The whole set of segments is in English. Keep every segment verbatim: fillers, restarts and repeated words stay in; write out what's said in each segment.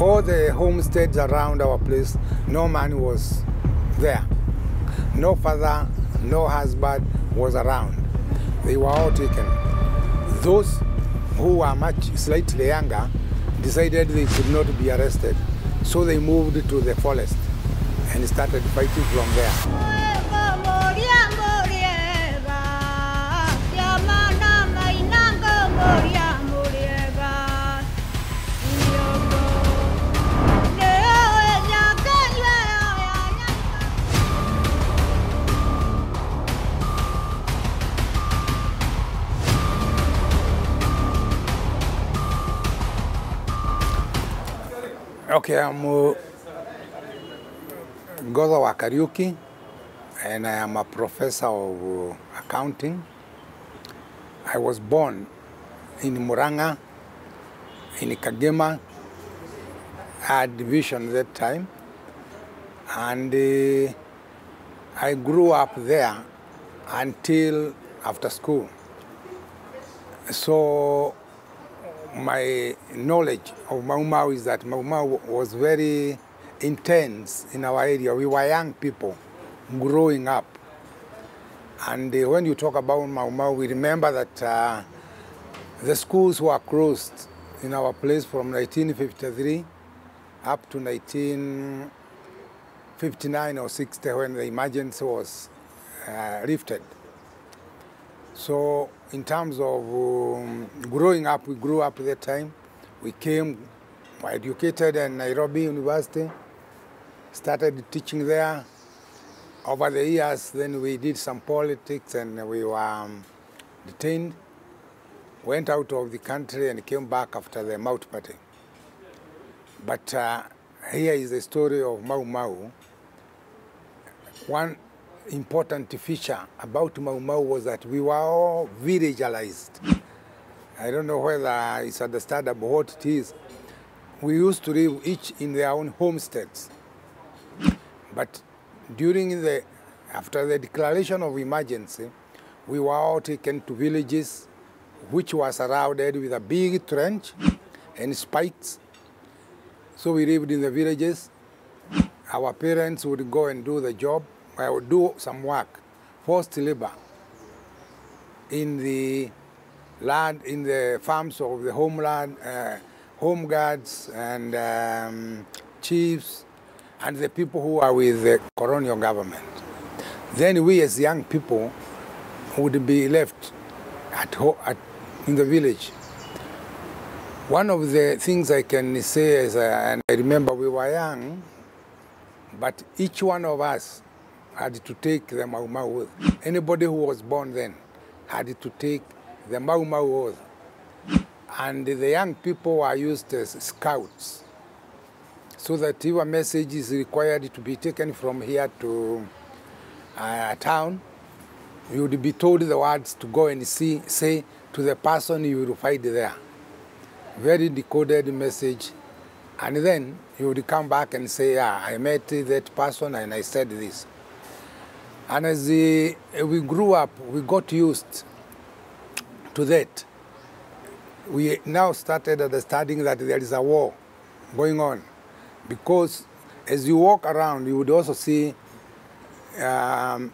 all the homesteads around our place, no man was there. No father, no husband was around. They were all taken. Those who were much slightly younger decided they could not be arrested. So they moved to the forest and started fighting from there. Okay, I'm uh, Ngotho wa Kariuki, and I am a professor of uh, accounting. I was born in Muranga, in Kangema, a division at that time, and uh, I grew up there until after school. So my knowledge of Mau Mau is that Mau Mau was very intense in our area. We were young people growing up. And uh, when you talk about Mau Mau, we remember that uh, the schools were closed in our place from nineteen fifty-three up to nineteen fifty-nine or sixty when the emergency was uh, lifted. So in terms of um, growing up, we grew up at that time. We came, were educated at Nairobi University, started teaching there. Over the years, then we did some politics and we were um, detained, went out of the country and came back after the Mau Party. But uh, here is the story of Mau Mau. One important feature about Mau Mau was that we were all villagealized. I don't know whether it's understandable what it is. We used to live each in their own homesteads. But during the, after the declaration of emergency, we were all taken to villages which were surrounded with a big trench and spikes. So we lived in the villages. Our parents would go and do the job. I would do some work, forced labor, in the land, in the farms of the homeland, uh, home guards and um, chiefs, and the people who are with the colonial government. Then we, as young people, would be left at, at in the village. One of the things I can say is, uh, and I remember we were young, but each one of us had to take the Mau Mau oath. Anybody who was born then had to take the Mau Mau oath. And the young people were used as scouts, so that your message is required to be taken from here to uh, town. You would be told the words to go and see, say to the person you will find there. Very decoded message. And then you would come back and say, yeah, I met that person and I said this. And as we grew up, we got used to that. We now started understanding that there is a war going on. Because as you walk around, you would also see um,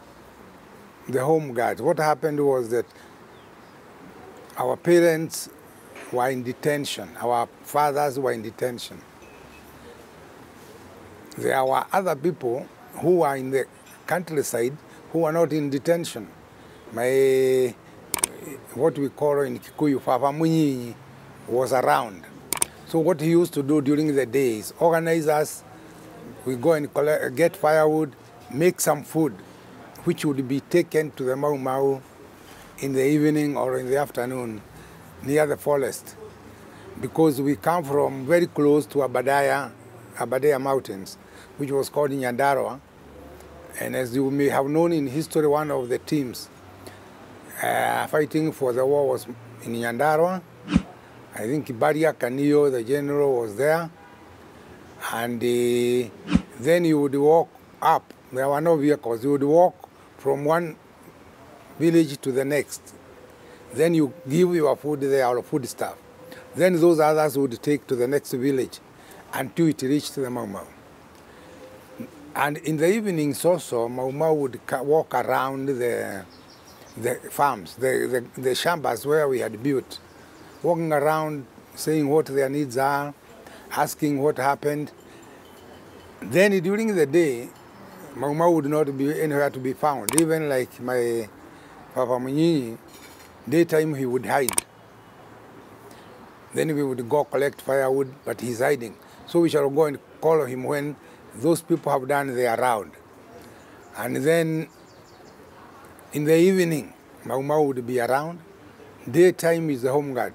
the home guards. What happened was that our parents were in detention. Our fathers were in detention. There were other people who were in the countryside who were not in detention. My, what we call in Kikuyu, Fafa Munyi was around. So what he used to do during the day is organize us, we go and collect, get firewood, make some food, which would be taken to the Mau Mau in the evening or in the afternoon near the forest. Because we come from very close to Aberdare, Aberdare Mountains, which was called Nyandaro. And as you may have known in history, one of the teams uh, fighting for the war was in Nyandarwa. I think Mbaria Kaniu, the general, was there. And uh, then you would walk up. There were no vehicles. You would walk from one village to the next. Then you give your food there, or food stuff. Then those others would take to the next village. until it reached the Mau Mau. And in the evenings also, Mau Mau would walk around the, the farms, the, the, the shambas where we had built, walking around, saying what their needs are, asking what happened. Then during the day, Mau Mau would not be anywhere to be found. Even like my Papa Munyinyi, daytime he would hide. Then we would go collect firewood, but he's hiding. So we shall go and call him when those people have done their round. And then in the evening, Mau Mau would be around. Daytime is the home guard.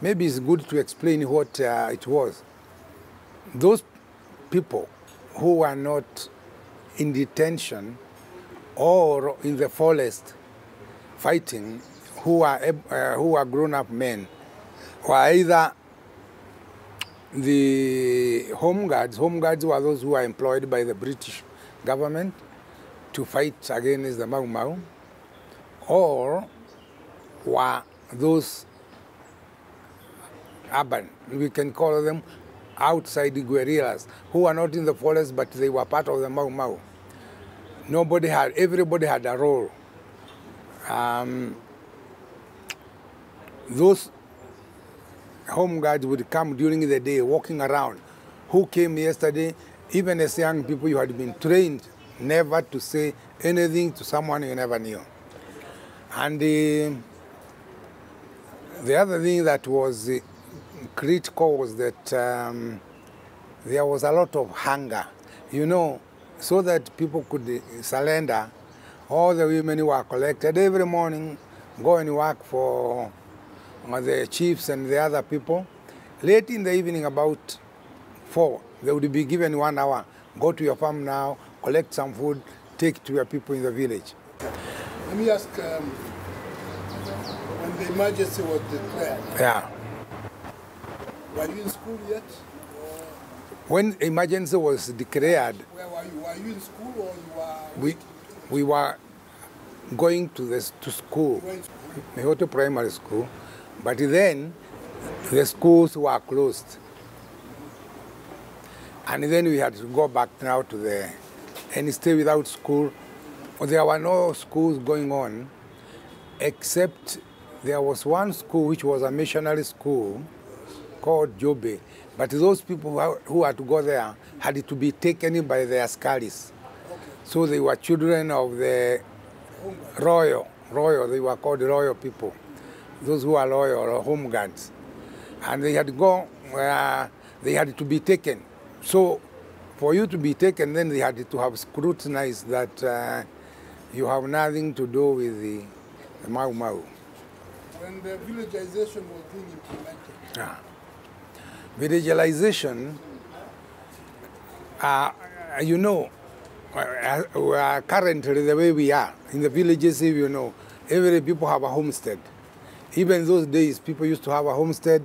Maybe it's good to explain what uh, it was. Those people who were not in detention or in the forest fighting, who are, uh, who are grown-up men, were either the home guards. Home guards were those who were employed by the British government to fight against the Mau Mau, or were those urban, we can call them outside guerrillas, who were not in the forest, but they were part of the Mau Mau. Nobody had, everybody had a role. Um, those home guards would come during the day, walking around. Who came yesterday? Even as young people, you had been trained never to say anything to someone you never knew. And uh, the other thing that was uh, critical was that um, there was a lot of hunger. You know, so that people could uh, surrender, all the women were collected every morning, go and work for uh, the chiefs and the other people. Late in the evening, about four, they would be given one hour. Go to your farm now, collect some food, take to your people in the village. Let me ask, um, when the emergency was declared, yeah. Were you in school yet? When emergency was declared, where were you? Were you in school or you were? We, we were going to the to school, Mehoto Primary School, but then the schools were closed, and then we had to go back now to the and stay without school. There were no schools going on, except there was one school which was a missionary school called Jobe. But those people who had to go there had to be taken by the Askaris. Okay. So they were children of the royal, royal, they were called royal people, those who are loyal or home guards. And they had to go, uh, they had to be taken. So for you to be taken, then they had to have scrutinized that uh, you have nothing to do with the, the Mau Mau. When the villagization was being implemented, yeah. Villagization, uh, you know, uh, uh, currently the way we are, in the villages, you know, every people have a homestead. Even those days, people used to have a homestead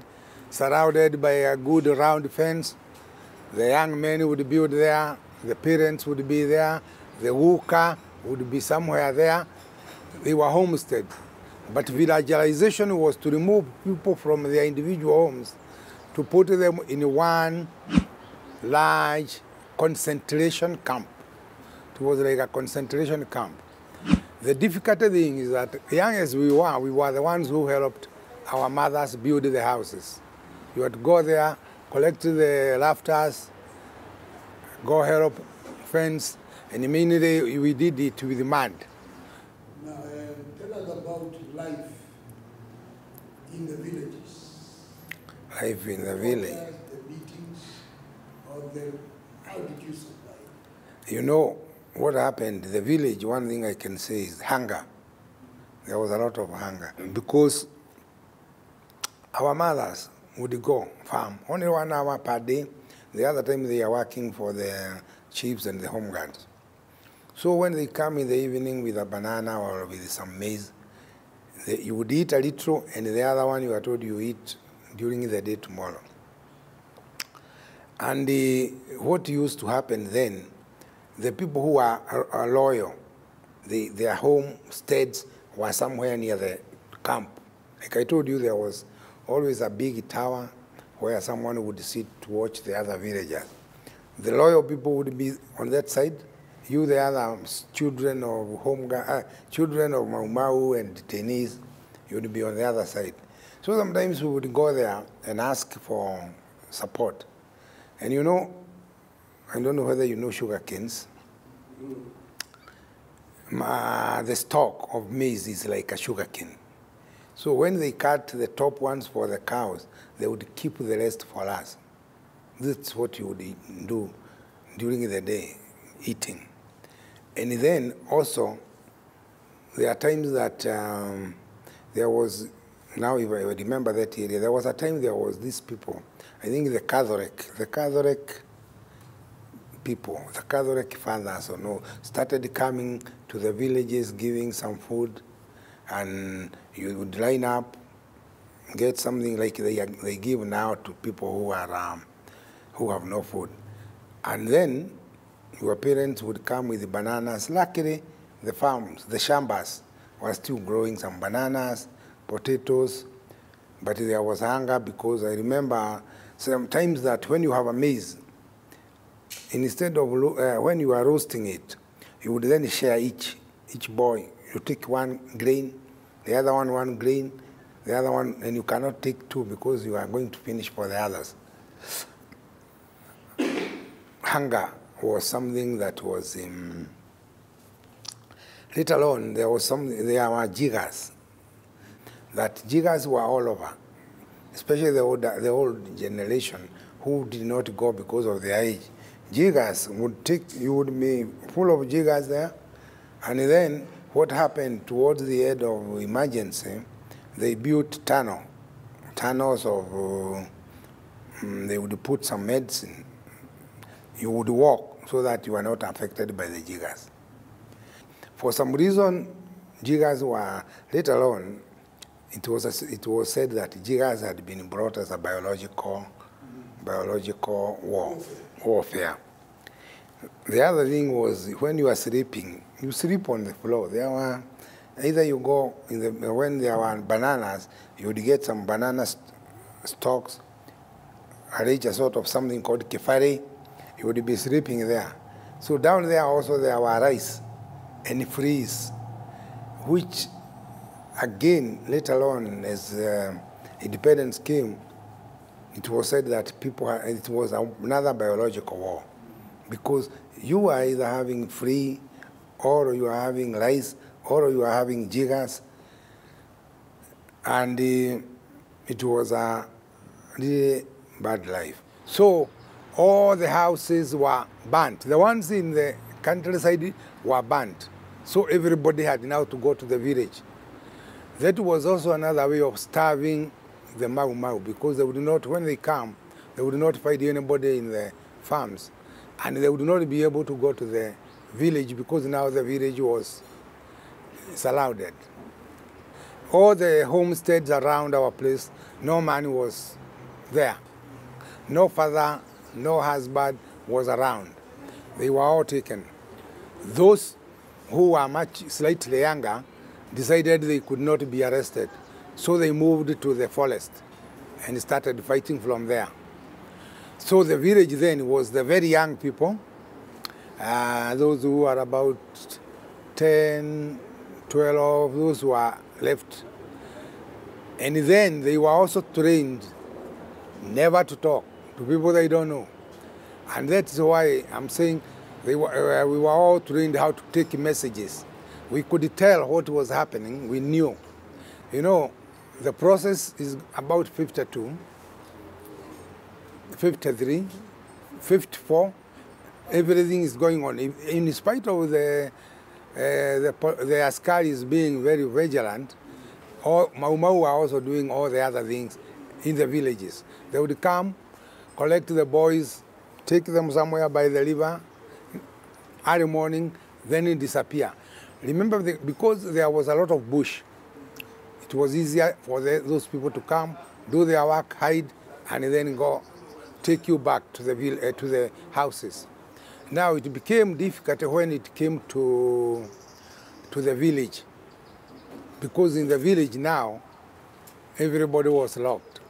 surrounded by a good round fence. The young men would build there, the parents would be there, the worker would be somewhere there. They were homestead. But villageization was to remove people from their individual homes, to put them in one large concentration camp. It was like a concentration camp. The difficult thing is that, young as we were, we were the ones who helped our mothers build the houses. You had to go there, collect the rafters, go help fence, and immediately we did it with mud. Now, uh, tell us about life in the villages. Life in the village. The meetings, or the, how did you survive? You know what happened? The village, one thing I can say is hunger. There was a lot of hunger because our mothers would go farm, only one hour per day. The other time they are working for the chiefs and the home guards. So when they come in the evening with a banana or with some maize, they, you would eat a little, and the other one you are told you eat during the day tomorrow. And the, what used to happen then, the people who are, are, are loyal, they, their homesteads were somewhere near the camp. Like I told you, there was always a big tower, where someone would sit to watch the other villagers. The loyal people would be on that side. You, the other children of home, uh, children of Mau Mau and Tenis, you would be on the other side. So sometimes we would go there and ask for support. And you know, I don't know whether you know sugar canes. Uh, the stalk of maize is like a sugar cane. So when they cut the top ones for the cows, they would keep the rest for us. That's what you would do during the day, eating. And then also, there are times that um, there was, now if I remember that area, there was a time there was these people, I think the Catholic, the Catholic people, the Catholic fathers or no, started coming to the villages giving some food, and you would line up, get something like they, they give now to people who are um, who have no food. And then your parents would come with the bananas. Luckily, the farms, the shambas, were still growing some bananas, potatoes, but there was hunger because I remember sometimes that when you have a maize, instead of, uh, when you are roasting it, you would then share each, each boy. You take one grain, the other one one grain, the other one, and you cannot take two because you are going to finish for the others. Hunger was something that was, um, let alone there was something, there were jiggers, that jiggers were all over, especially the old, the old generation who did not go because of their age. Jiggers would take, you would be full of jiggers there, and then what happened towards the end of emergency, they built tunnel, tunnels of, uh, they would put some medicine. You would walk so that you are not affected by the jiggers. For some reason, jiggers were, let alone, it was, a, it was said that jiggers had been brought as a biological, biological war, warfare. The other thing was when you are sleeping, you sleep on the floor. There were, either you go, in the, when there were bananas, you would get some banana st stalks, arrange a sort of something called kefari. You would be sleeping there. So down there also there were rice and fleas, which again, let alone as uh, independence came, it was said that people, it was another biological war, because you are either having flea, or you are having rice, or you are having jiggers, and uh, it was a really bad life. So all the houses were burnt. The ones in the countryside were burnt. So everybody had now to go to the village. That was also another way of starving the Mau Mau, because they would not, when they come, they would not find anybody in the farms. And they would not be able to go to the village because now the village was surrounded. All the homesteads around our place, no man was there. No father, no husband was around. They were all taken. Those who were much slightly younger decided they could not be arrested. So they moved to the forest and started fighting from there. So the village then was the very young people, uh, those who were about ten, twelve, those who were left. And then they were also trained never to talk to people they don't know. And that's why I'm saying they were, uh, we were all trained how to take messages. We could tell what was happening, we knew. You know, the process is about fifty-two, fifty-three, fifty-four, everything is going on. In, in spite of the, uh, the, the Askaris being very vigilant, all, Mau Mau are also doing all the other things in the villages. They would come, collect the boys, take them somewhere by the river, early morning, then it disappear. Remember, the, because there was a lot of bush, it was easier for the, those people to come, do their work, hide, and then go, take you back to the, uh, to the houses. Now it became difficult when it came to, to the village, because in the village now, everybody was locked.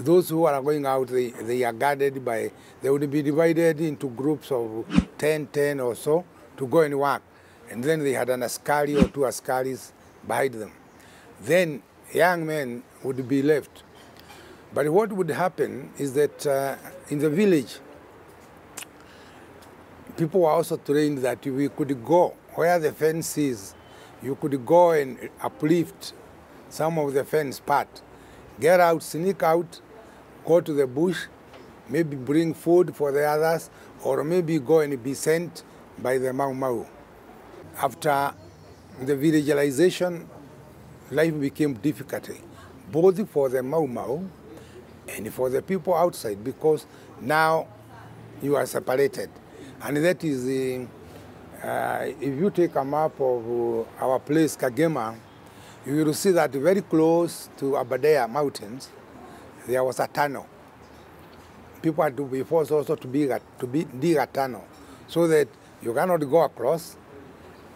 those who are going out, they, they are guarded by, they would be divided into groups of ten, ten or so to go and work. And then they had an askari or two askaris behind them. Then young men would be left. But what would happen is that uh, in the village, people were also trained that we could go where the fence is. You could go and uplift some of the fence part. Get out, sneak out, go to the bush, maybe bring food for the others, or maybe go and be sent by the Mau Mau. After the villagization, life became difficult, both for the Mau Mau and for the people outside, because now you are separated. And that is, the, uh, if you take a map of our place, Kangema, you will see that very close to Aberdare Mountains, there was a tunnel. People had to be forced also to, be, to be, dig a tunnel, so that you cannot go across,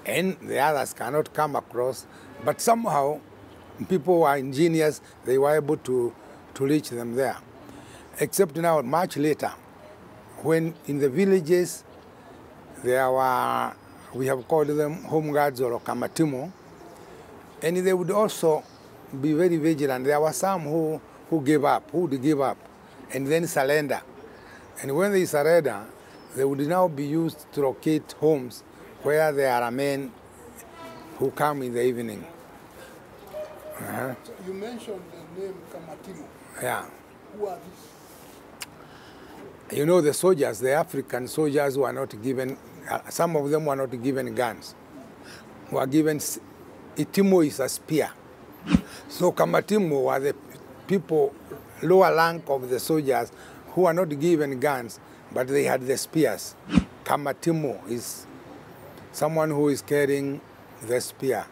and the others cannot come across. But somehow, people were ingenious, they were able to, to reach them there. Except now, much later, when in the villages, there were, we have called them home guards or Kamatimu, and they would also be very vigilant. There were some who, who gave up, who would give up, and then surrender. And when they surrender, they would now be used to locate homes where there are men who come in the evening. Uh-huh. So you mentioned the name Kamatimu. Yeah. Who are these? You know, the soldiers, the African soldiers were not given, uh, some of them were not given guns, were given. Itimu is a spear. So Kamatimu were the people, lower rank of the soldiers, who were not given guns, but they had the spears. Kamatimu is someone who is carrying the spear.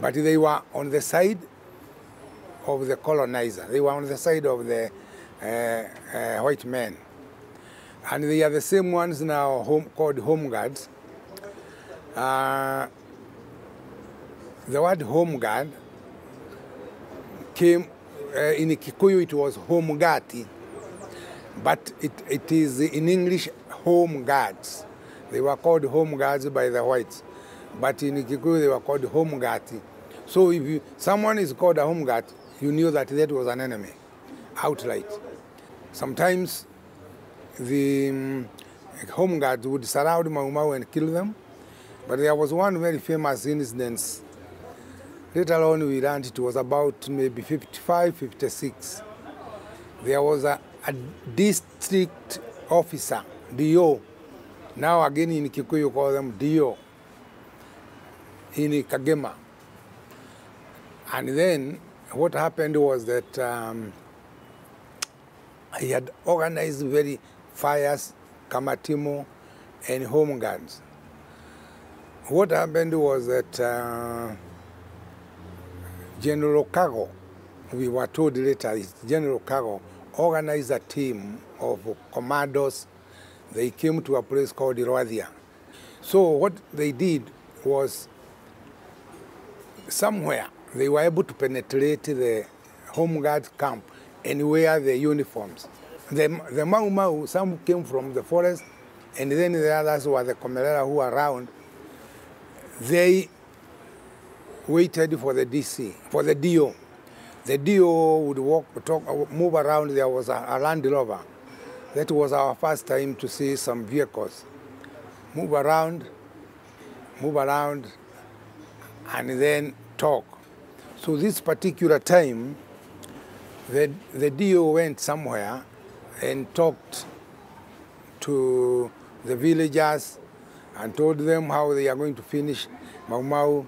But they were on the side of the colonizer. They were on the side of the uh, uh, white men. And they are the same ones now home, called home guards. Uh, The word home guard came, uh, in Kikuyu it was home guard, but it, it is in English home guards. They were called home guards by the whites, but in Kikuyu they were called home guard. So if you, someone is called a home guard, you knew that that was an enemy, outright. Sometimes the um, home guards would surround Mau Mau and kill them, but there was one very famous incident. Later on, we learned it was about maybe fifty-five, fifty-six. There was a, a district officer, D O. Now again in Kikuyu, call them D O in Kangema. And then what happened was that um, he had organized very fires, Kamatimu, and home guards. What happened was that Uh, General Kago, we were told later, General Kago organized a team of commandos. They came to a place called Rwathia. So what they did was, somewhere they were able to penetrate the home guard camp and wear their uniforms. The, the Mau Mau, some came from the forest, and then the others were the Komerera who were around. They waited for the D C, for the D O. The D O would walk, talk, move around. There was a, a Land Rover. That was our first time to see some vehicles. Move around, move around, and then talk. So this particular time, the, the D O went somewhere and talked to the villagers and told them how they are going to finish Mau Mau.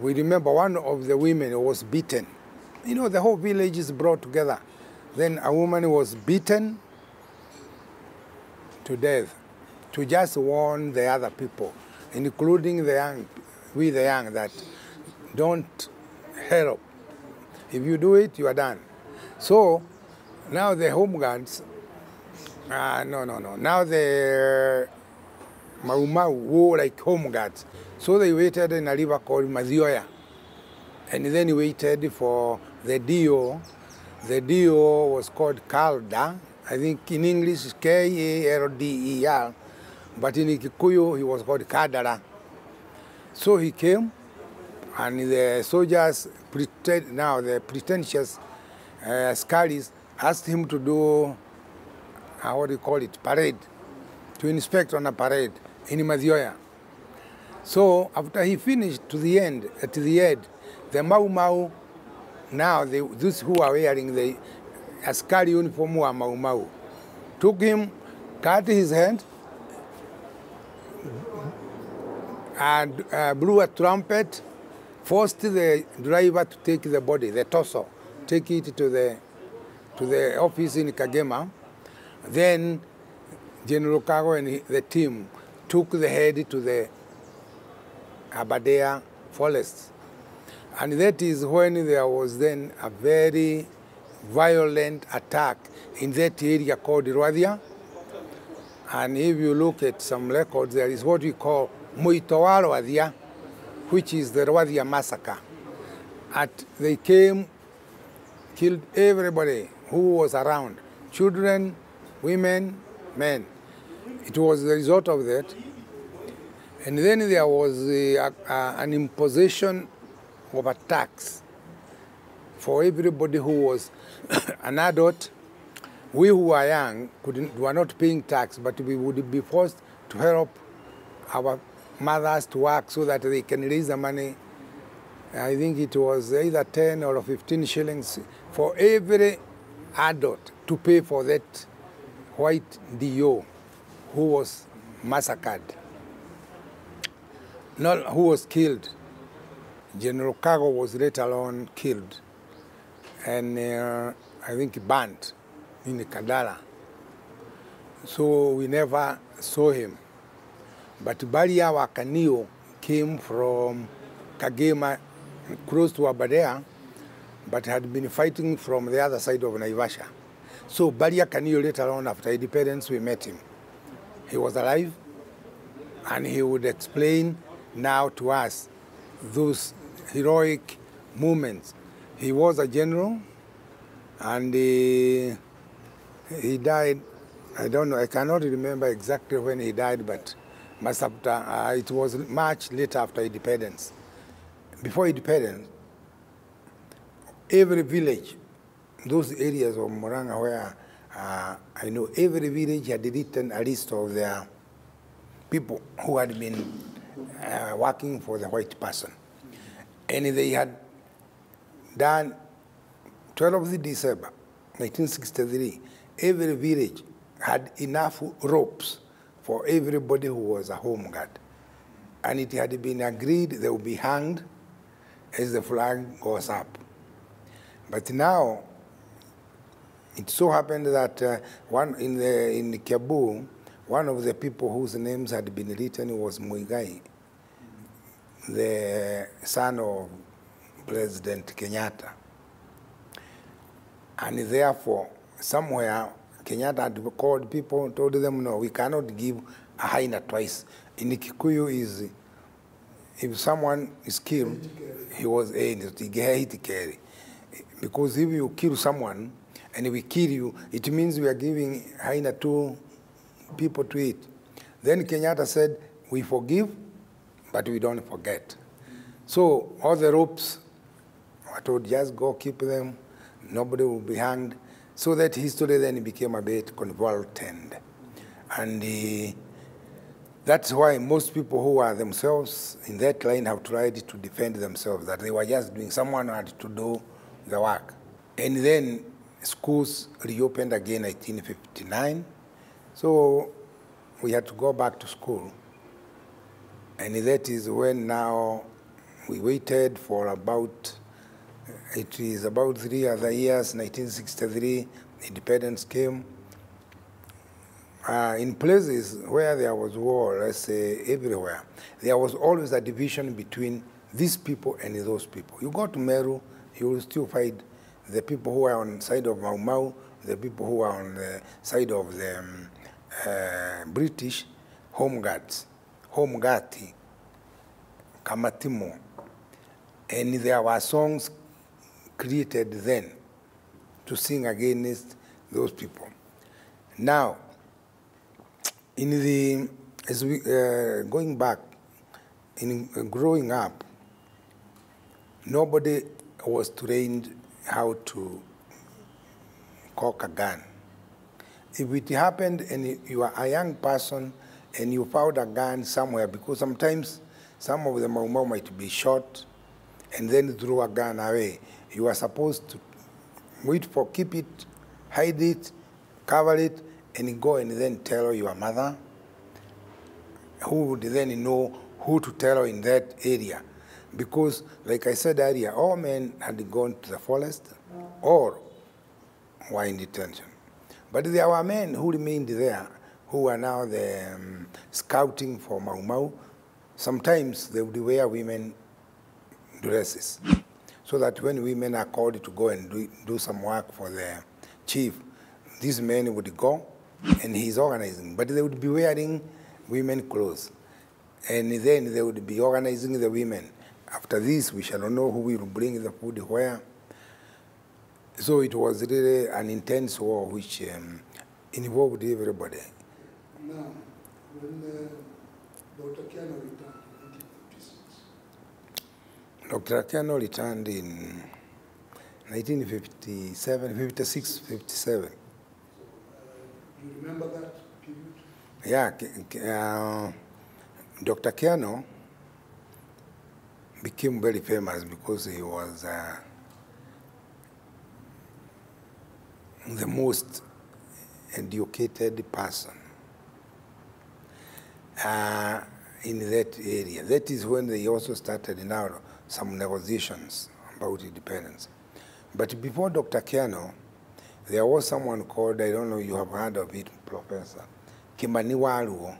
We remember one of the women was beaten. You know, the whole village is brought together. Then a woman was beaten to death to just warn the other people, including the young, we the young, that don't help. If you do it, you are done. So now the home guards, uh, no, no, no. Now the Mau Mau wore like home guards. So they waited in a river called Mazioya, and then waited for the D O The D O was called Calder. I think in English it's K A L D E R, but in Kikuyu he was called Kadara. So he came, and the soldiers, pretend, now the pretentious uh, scaries, asked him to do, uh, what do you call it, parade, to inspect on a parade in Mazioya. So after he finished to the end, at the end, the Mau Mau, now they, those who are wearing the askari uniform wa Mau Mau, took him, cut his hand, and uh, blew a trumpet, forced the driver to take the body, the torso, take it to the, to the office in Kangema. Then General Kago and the team took the head to the Aberdare forest. And that is when there was then a very violent attack in that area called Rwathia. And if you look at some records, there is what we call Muito wa Rwathia, which is the Rwathia massacre. At, they came, killed everybody who was around, children, women, men. It was the result of that. And then there was a, a, an imposition of a tax for everybody who was an adult. We who are young couldn't, were not paying tax, but we would be forced to help our mothers to work so that they can raise the money. I think it was either ten or fifteen shillings for every adult to pay for that white D O who was massacred, not who was killed. General Kago was later on killed, and uh, I think burnt in Kadara. So we never saw him. But Mbaria Kaniu came from Kangema, close to Aberdare, but had been fighting from the other side of Naivasha. So Mbaria Kaniu later on, after independence, we met him. He was alive, and he would explain now to us those heroic moments. He was a general, and he, he died, I don't know, I cannot remember exactly when he died, but must after, uh, it was much later after independence. Before independence, every village, those areas of Moranga where uh, I know, every village had written a list of their people who had been Uh, working for the white person. And they had done the twelfth of December nineteen sixty-three, every village had enough ropes for everybody who was a home guard. And it had been agreed they would be hanged as the flag goes up. But now, it so happened that uh, one in, the, in Kiabu, one of the people whose names had been written was Muigai, the son of President Kenyatta. And therefore, somewhere, Kenyatta had called people and told them, no, we cannot give a hyena twice. In Kikuyu is, if someone is killed, he was a hitikeri. Because if you kill someone and we kill you, it means we are giving hyena two people to it. Then Kenyatta said, we forgive, but we don't forget. So all the ropes, I told, just go keep them, nobody will be hanged. So that history then became a bit convoluted. And uh, that's why most people who are themselves in that line have tried to defend themselves, that they were just doing, someone had to do the work. And then schools reopened again in nineteen fifty-nine. So we had to go back to school. And that is when now we waited for about, it is about three other years, nineteen sixty-three, independence came. Uh, in places where there was war, let's say everywhere, there was always a division between these people and those people. You go to Meru, you will still find the people who are on the side of Mau Mau, the people who are on the side of the um, Uh, British home guards, home guardi, Kamatimu, and there were songs created then to to sing against those people. Now, in the as we uh, going back, in growing up, nobody was trained how to cock a gun. If it happened and you are a young person and you found a gun somewhere, because sometimes some of the Mau Mau might be shot and then throw a gun away. You are supposed to wait for, keep it, hide it, cover it, and go and then tell your mother, who would then know who to tell in that area. Because, like I said earlier, all men had gone to the forest or were in detention. But there were men who remained there, who are now the um, scouting for Mau Mau. Sometimes they would wear women dresses, so that when women are called to go and do, do some work for the chief, these men would go, and he's organizing. But they would be wearing women clothes, and then they would be organizing the women. After this, we shall not know who will bring the food where. So it was really an intense war which um, involved everybody. Now, when uh, Doctor Kiano returned in nineteen fifty-six? Doctor Kiano returned in nineteen fifty-seven, fifty-six, fifty-seven. So, uh, do you remember that period? Yeah, uh, Doctor Kiano became very famous because he was uh, the most educated person uh, in that area. That is when they also started now some negotiations about independence. But before Doctor Kiano, there was someone called, I don't know you have heard of it, Professor Kimaniwa Arugo,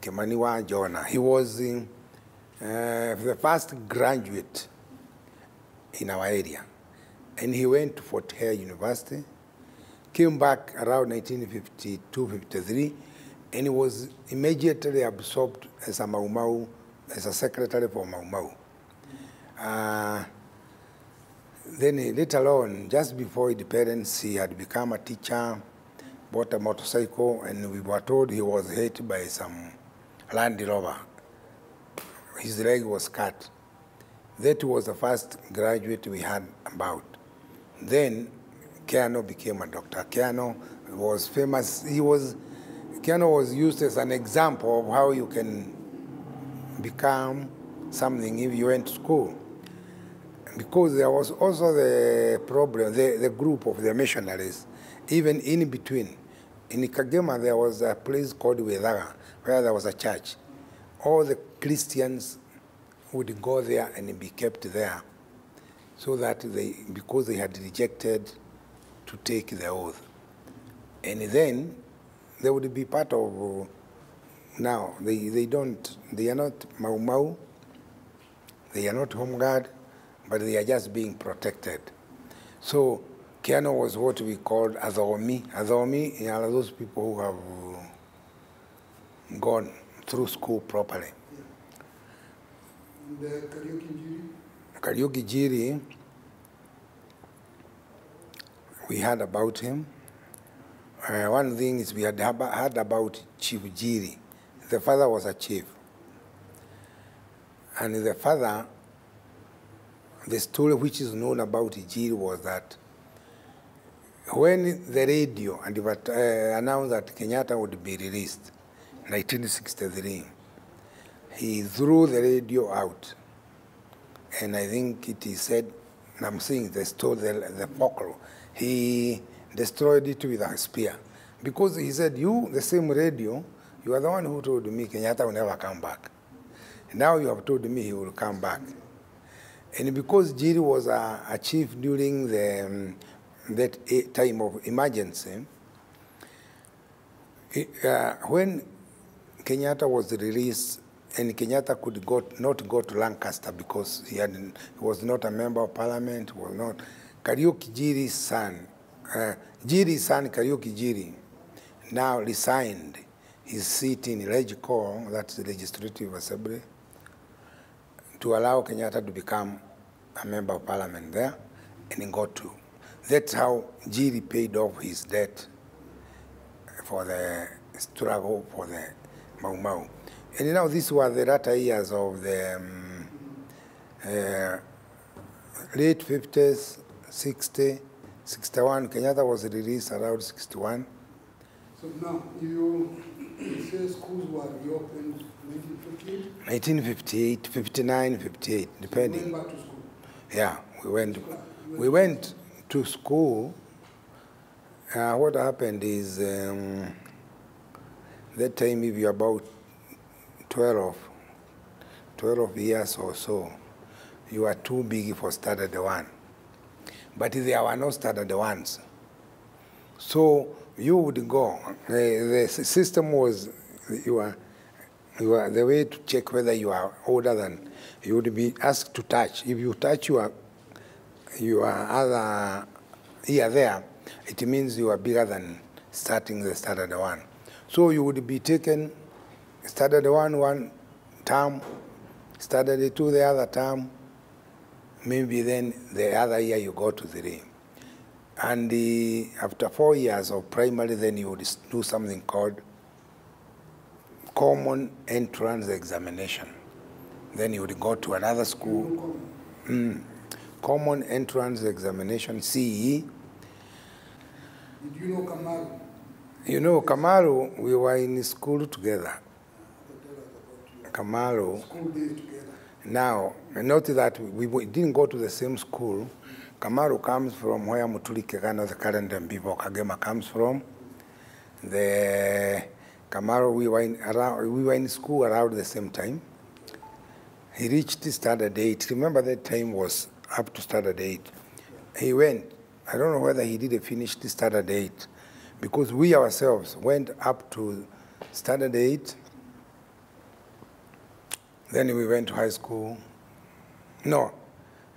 Kimaniwa Jonah. He was in, uh, the first graduate in our area. And he went to Fort Hare University, came back around nineteen fifty-two fifty-three, and he was immediately absorbed as a Mau Mau, as a secretary for Mau Mau. Uh, then later on, just before independence, he had become a teacher, bought a motorcycle, and we were told he was hit by some Land Rover. His leg was cut. That was the first graduate we had about. Then Kiano became a doctor. Kiano was famous. He was, Kiano was used as an example of how you can become something if you went to school. Because there was also the problem, the, the group of the missionaries, even in between. In Kangema, there was a place called Wedaga, where there was a church. All the Christians would go there and be kept there, so that they, because they had rejected to take the oath. And then they would be part of, now, they, they don't, they are not Mau Mau, they are not Home Guard, but they are just being protected. So Kiano was what we called Azomi. Azomi are those people who have gone through school properly. And uh, Kariuki Njiiri? Kariuki Njiiri, we heard about him. Uh, one thing is we had heard about Chief Njiiri. The father was a chief. And the father, the story which is known about Njiiri was that when the radio announced that Kenyatta would be released in nineteen sixty-three, he threw the radio out, and I think it is said, and I'm saying they stole the, the buckle. He destroyed it with a spear, because he said, you, the same radio, you are the one who told me Kenyatta will never come back. And now you have told me he will come back. And because Njiiri was a, a chief during the, um, that time of emergency, it, uh, when Kenyatta was released, and Kenyatta could go, not go to Lancaster because he, had, he was not a member of parliament, was not. Kariuki Njiiri's son, uh, Njiiri's son Kariuki Njiiri, now resigned his seat in Legco, that's the Legislative Assembly, to allow Kenyatta to become a member of parliament there, and he got to That's how Njiiri paid off his debt for the struggle for the Mau Mau. And now these were the latter years of the um, uh, late fifties, sixty, sixty-one. Kenyatta was released around sixty-one. So now you say schools were reopened nineteen fifty-eight? nineteen fifty-eight, fifty-nine, fifty-eight, depending. So you went back to school? Yeah, we went. We went to school. Uh, what happened is um, that time, if you're about twelve, twelve years or so, you are too big for standard one. But there were no standard ones. So you would go. The, the system was, you were, you were, the way to check whether you are older than, you would be asked to touch. If you touch your, your other ear there, it means you are bigger than starting the standard one. So you would be taken, standard one one term, standard two the other term, maybe then the other year you go to three. And the, after four years of primary, then you would do something called common entrance examination. Then you would go to another school. Mm. Common entrance examination, C E E. Did you know Kamaru? You know, Kamaru, we were in school together. Kamaru. School days together. Now, note that we, we didn't go to the same school. Kamaru comes from where Muturi Kagano, the current and people Kangema comes from. The Kamaru, we were, in, around, we were in school around the same time. He reached standard eight. Remember that time was up to standard eight. He went. I don't know whether he did a finished standard eight, because we ourselves went up to standard eight. Then we went to high school. No,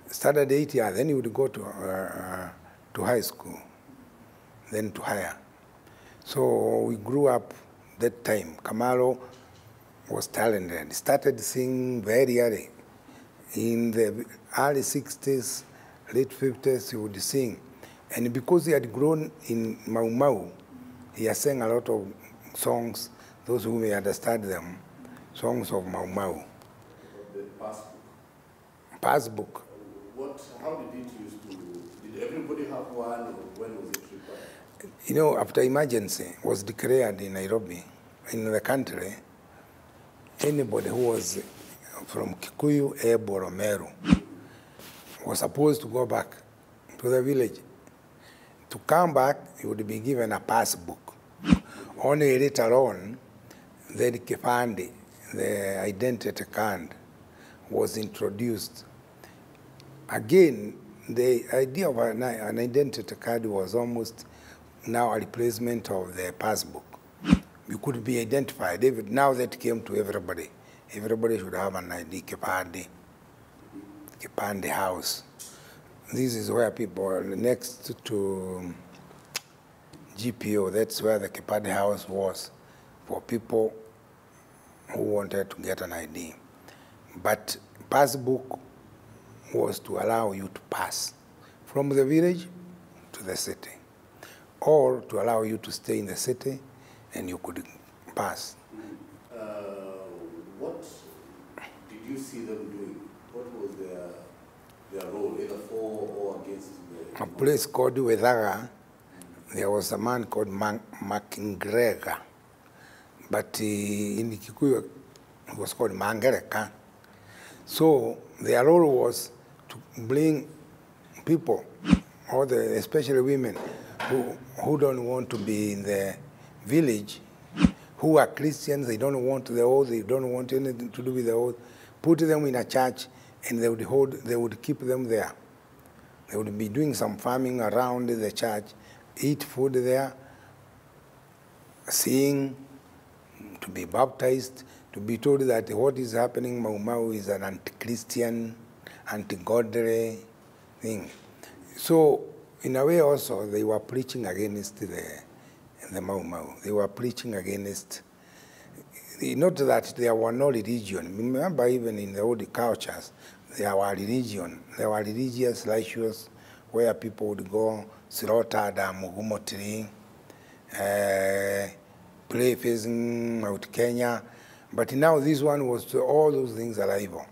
standard eight, yeah. Then you would go to uh, to high school, then to higher. So we grew up that time. Kamalo was talented. He started singing very early. In the early sixties, late fifties, he would sing. And because he had grown in Mau Mau, he had sang a lot of songs, those who may understand them, songs of Mau Mau. The passbook. Passbook. What, how did it used to, did everybody have one, or when was it required? You know, after emergency was declared in Nairobi, in the country, anybody who was from Kikuyu, Ebo, or Meru was supposed to go back to the village. To come back, you would be given a passbook. Only later on, the Kipande, the identity card, was introduced. Again, the idea of an identity card was almost now a replacement of the passbook. You could be identified. Now that came to everybody. Everybody should have an I D, Kipande, Kipande House. This is where people are next to G P O. That's where the Kipande House was for people who wanted to get an I D. But passbook was to allow you to pass from the village to the city, or to allow you to stay in the city and you could pass. Uh, what did you see them doing? What was their... their role, either for or against the... A place called Wedaga, there was a man called Makingrega, but he, in Kikuyu he was called Mangereka. So their role was to bring people, or the, especially women, who, who don't want to be in the village, who are Christians, they don't want the oath, they don't want anything to do with the oath, put them in a church, and they would hold, they would keep them there. They would be doing some farming around the church, eat food there, seeing, to be baptized, to be told that what is happening, Mau Mau, is an anti-Christian, anti-godly thing. So, in a way also, they were preaching against the, the Mau Mau. They were preaching against, not that there were no religion. Remember, even in the old cultures, there were religion. There were religious rituals where people would go Sirota da Mugumo Tree, play facing out Kenya. But now this one was to all those things are evil.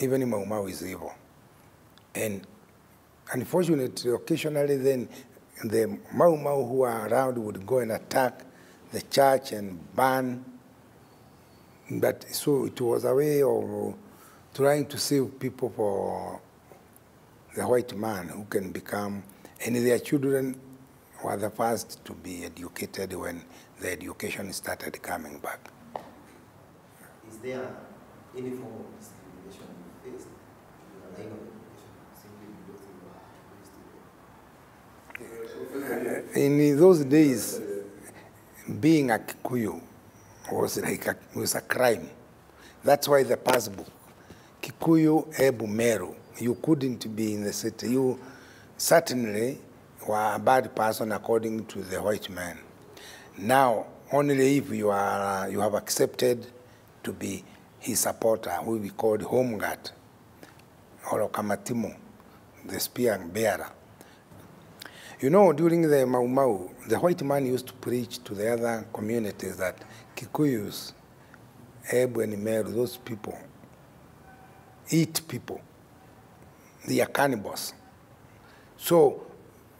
Even Mau Mau is evil. And unfortunately, occasionally then the Mau Mau who are around would go and attack the church and burn. But so it was a way of trying to save people for the white man who can become, and their children were the first to be educated when the education started coming back. Is there any form of discrimination you faced in the line of education, simply because you were in those days, being a Kikuyu was like a, was a crime. That's why the passbook, Kikuyu Ebu Meru, you couldn't be in the city. You certainly were a bad person according to the white man. Now, only if you are uh, you have accepted to be his supporter, who we called home guard, or Kamatimu, the spear bearer. You know, during the Mau Mau, the white man used to preach to the other communities that Kikuyus, Ebu and Meru, those people, eat people. They are cannibals. So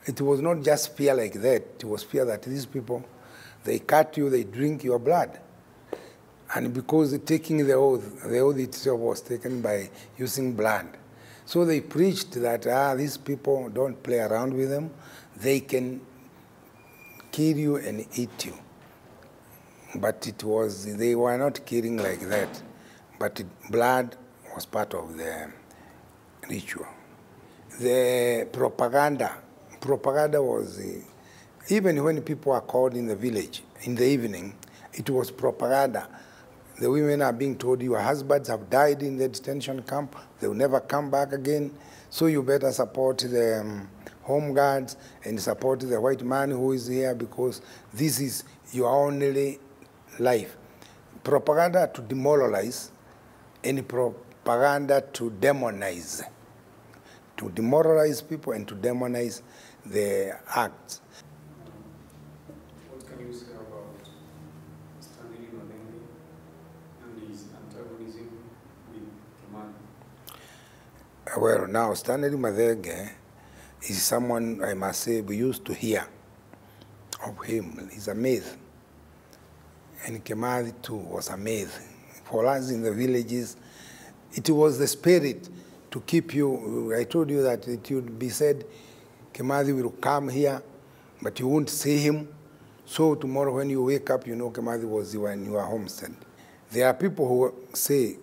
it was not just fear like that. It was fear that these people, they cut you, they drink your blood. And because taking the oath, the oath itself was taken by using blood. So they preached that, ah, these people, don't play around with them. They can kill you and eat you. But it was, they were not killing like that. But it, blood was part of the ritual. The propaganda, propaganda was, uh, even when people are called in the village in the evening, it was propaganda. The women are being told, your husbands have died in the detention camp, they will never come back again, so you better support the um, home guards and support the white man who is here because this is your only life. Propaganda to demoralize, any propaganda to demonize. To demoralize people and to demonize the acts. What can you say about Stanley Mathenge and his antagonism with Kemadi? Well, now Stanley Mathenge is someone I must say we used to hear of him. He's a myth, and Kemadi too was a myth. For us in the villages, it was the spirit to keep you. I told you that it would be said, Kemadi will come here, but you won't see him. So tomorrow when you wake up, you know Kemadi was you in your homestead. There are people who say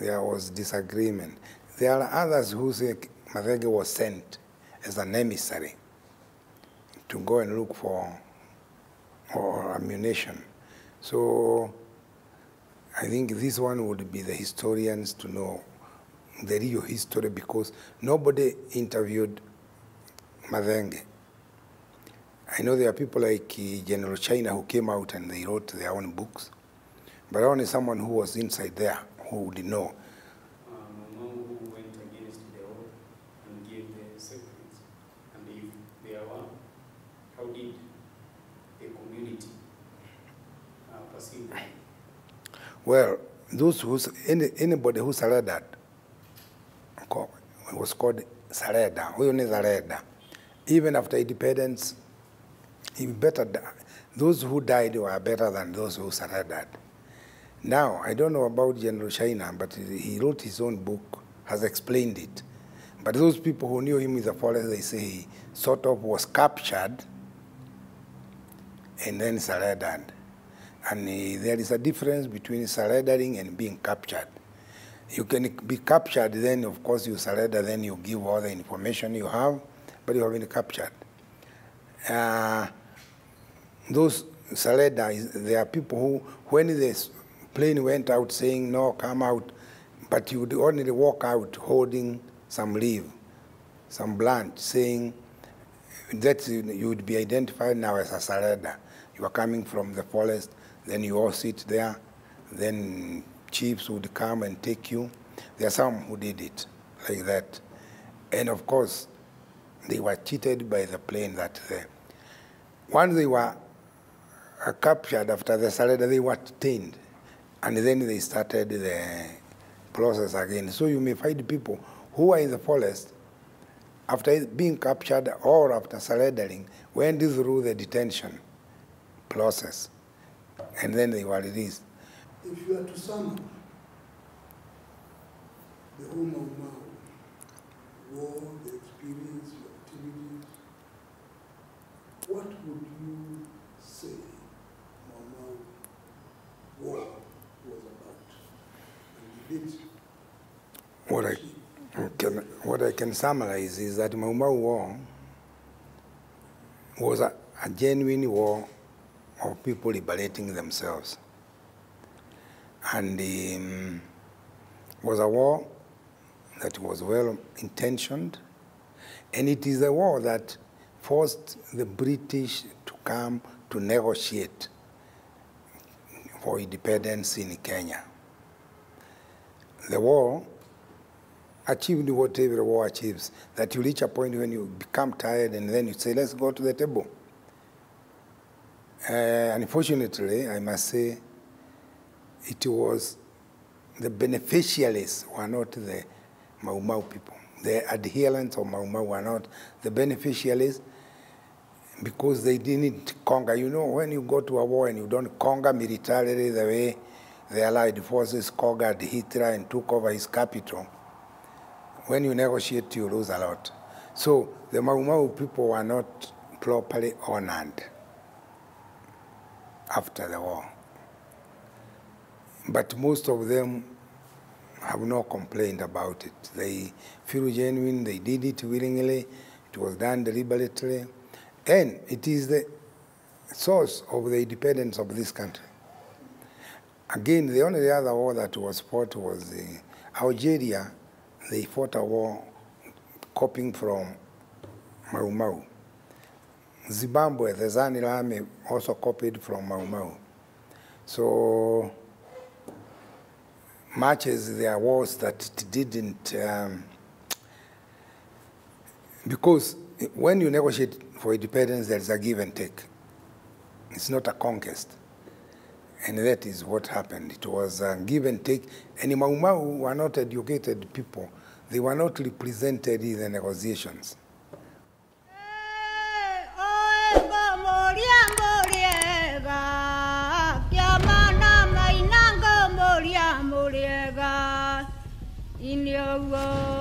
there was disagreement. There are others who say Mathenge was sent as an emissary to go and look for or ammunition. So I think this one would be the historians to know the real history, because nobody interviewed Mathenge. I know there are people like General China who came out and they wrote their own books, but only someone who was inside there who would know. Uh, who went against the oath and gave the secrets, and if they were, how did the community uh, perceive them? Well, those who any, anybody who surrendered was called Sareda, we only Sareda. Even after independence, better those who died were better than those who surrendered. Now, I don't know about General China, but he wrote his own book, has explained it. But those people who knew him in the forest, they say he sort of was captured and then surrendered. And he, there is a difference between surrendering and being captured. You can be captured, then of course you surrender, then you give all the information you have, but you have been captured. Uh, those surrender, there are people who, when the plane went out saying, no, come out, but you would only walk out holding some leaf, some blunt, saying that you would be identified now as a surrender. You are coming from the forest, then you all sit there, then chiefs would come and take you. There are some who did it like that. And of course, they were cheated by the plane that they, once they were uh, captured after the surrender, they were detained. And then they started the process again. So you may find people who are in the forest, after being captured or after surrendering, went through the detention process. And then they were released. If you are to sum up the whole Mau Mau, war, the experience, the activities, what would you say Mau Mau war was about? And did what I can what I can summarize is that Mau Mau war was a, a genuine war of people liberating themselves. And it um, was a war that was well-intentioned, and it is a war that forced the British to come to negotiate for independence in Kenya. The war achieved what every war achieves, that you reach a point when you become tired and then you say, let's go to the table. Uh, unfortunately, I must say, it was the beneficiaries were not the Mau Mau people. The adherents of Mau Mau were not the beneficiaries because they didn't conquer. You know, when you go to a war and you don't conquer militarily the way the Allied forces conquered Hitler and took over his capital, when you negotiate, you lose a lot. So the Mau Mau people were not properly honored after the war. But most of them have no complaint about it. They feel genuine, they did it willingly, it was done deliberately, and it is the source of the independence of this country. Again, the only other war that was fought was the Algeria. They fought a war copying from Mau Mau. Zimbabwe, the Zanu army also copied from Mau Mau. So, much as there was that it didn't, um, because when you negotiate for independence, there's a give and take. It's not a conquest. And that is what happened. It was a give and take. And Mau Mau were not educated people. They were not represented in the negotiations. In your world.